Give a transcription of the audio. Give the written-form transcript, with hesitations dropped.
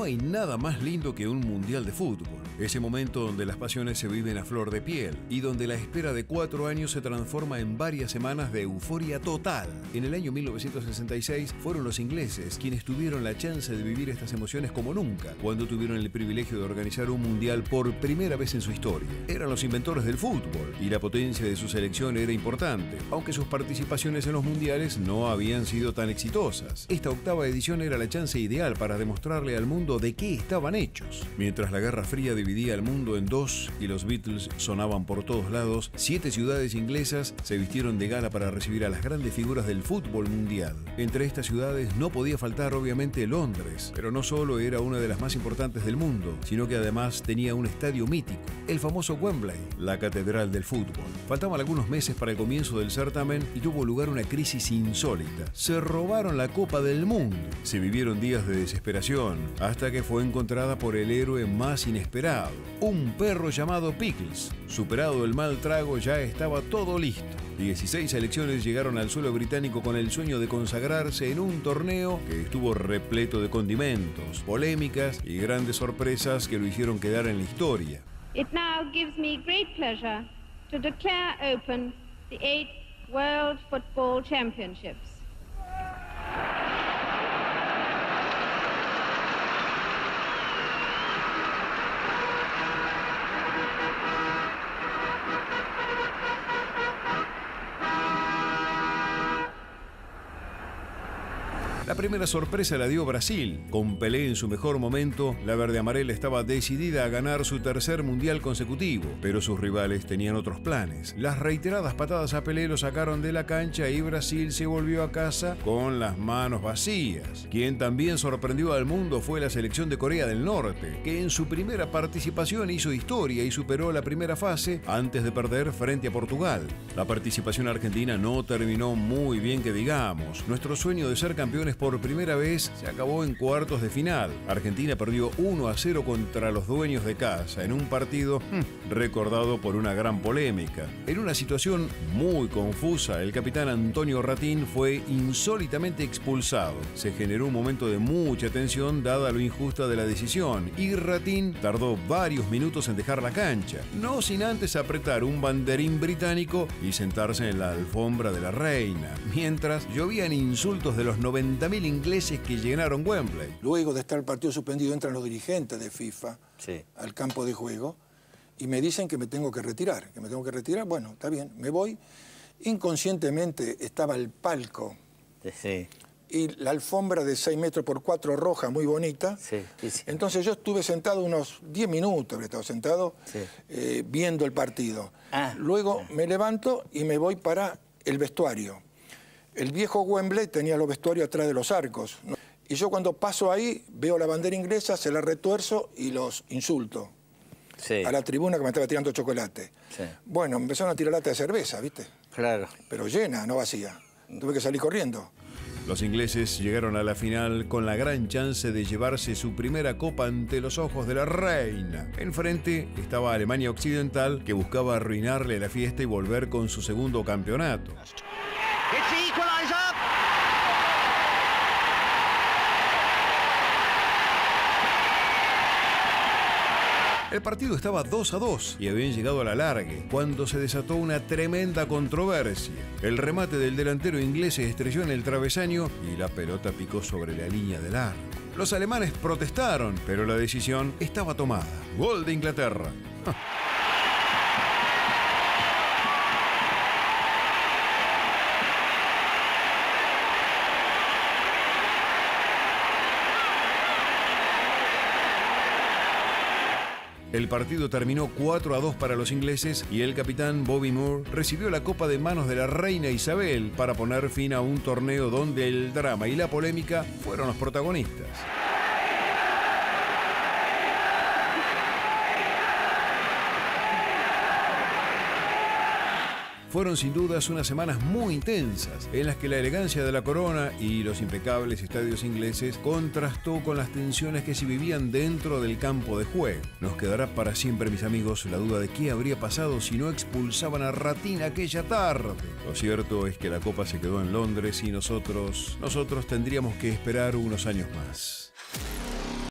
No hay nada más lindo que un mundial de fútbol, ese momento donde las pasiones se viven a flor de piel y donde la espera de 4 años se transforma en varias semanas de euforia total. En el año 1966 fueron los ingleses quienes tuvieron la chance de vivir estas emociones como nunca, cuando tuvieron el privilegio de organizar un mundial por primera vez en su historia. Eran los inventores del fútbol y la potencia de su selección era importante, aunque sus participaciones en los mundiales no habían sido tan exitosas. Esta octava edición era la chance ideal para demostrarle al mundo de qué estaban hechos. Mientras la Guerra Fría dividía al mundo en dos y los Beatles sonaban por todos lados, 7 ciudades inglesas se vistieron de gala para recibir a las grandes figuras del fútbol mundial. Entre estas ciudades no podía faltar obviamente Londres, pero no solo era una de las más importantes del mundo, sino que además tenía un estadio mítico, el famoso Wembley, la catedral del fútbol. Faltaban algunos meses para el comienzo del certamen y tuvo lugar una crisis insólita. Se robaron la Copa del Mundo. Se vivieron días de desesperación, hasta que fue encontrada por el héroe más inesperado, un perro llamado Pickles. Superado el mal trago, ya estaba todo listo. 16 selecciones llegaron al suelo británico con el sueño de consagrarse en un torneo que estuvo repleto de condimentos, polémicas y grandes sorpresas que lo hicieron quedar en la historia. It now gives me great pleasure to declare open the 8th World Football Championships. La primera sorpresa la dio Brasil. Con Pelé en su mejor momento, la verde amarela estaba decidida a ganar su tercer mundial consecutivo, pero sus rivales tenían otros planes. Las reiteradas patadas a Pelé lo sacaron de la cancha y Brasil se volvió a casa con las manos vacías. Quien también sorprendió al mundo fue la selección de Corea del Norte, que en su primera participación hizo historia y superó la primera fase antes de perder frente a Portugal. La participación argentina no terminó muy bien que digamos. Nuestro sueño de ser campeones por primera vez se acabó en cuartos de final. Argentina perdió 1-0 contra los dueños de casa en un partido recordado por una gran polémica. En una situación muy confusa, el capitán Antonio Ratín fue insólitamente expulsado. Se generó un momento de mucha tensión dada lo injusta de la decisión y Ratín tardó varios minutos en dejar la cancha, no sin antes apretar un banderín británico y sentarse en la alfombra de la reina, mientras llovían insultos de los 90.000 ingleses que llenaron Wembley. Luego de estar el partido suspendido entran los dirigentes de FIFA al campo de juego y me dicen que me tengo que retirar, bueno, está bien, me voy. Inconscientemente estaba el palco y la alfombra de 6 metros por 4 roja, muy bonita. Entonces yo estuve sentado unos 10 minutos, habré estado sentado viendo el partido. Luego me levanto y me voy para el vestuario. El viejo Wembley tenía los vestuarios atrás de los arcos. Y yo cuando paso ahí, veo la bandera inglesa, se la retuerzo y los insulto. A la tribuna que me estaba tirando chocolate. Bueno, me empezaron a tirar lata de cerveza, ¿viste? Claro. Pero llena, no vacía. Tuve que salir corriendo. Los ingleses llegaron a la final con la gran chance de llevarse su primera copa ante los ojos de la reina. Enfrente estaba Alemania Occidental, que buscaba arruinarle la fiesta y volver con su segundo campeonato. El partido estaba 2-2 y habían llegado al alargue cuando se desató una tremenda controversia. El remate del delantero inglés se estrelló en el travesaño y la pelota picó sobre la línea del arco. Los alemanes protestaron, pero la decisión estaba tomada. Gol de Inglaterra. El partido terminó 4-2 para los ingleses y el capitán Bobby Moore recibió la copa de manos de la Reina Isabel para poner fin a un torneo donde el drama y la polémica fueron los protagonistas. Fueron sin dudas unas semanas muy intensas, en las que la elegancia de la corona y los impecables estadios ingleses contrastó con las tensiones que se vivían dentro del campo de juego. Nos quedará para siempre, mis amigos, la duda de qué habría pasado si no expulsaban a Ratín aquella tarde. Lo cierto es que la copa se quedó en Londres y nosotros tendríamos que esperar unos años más.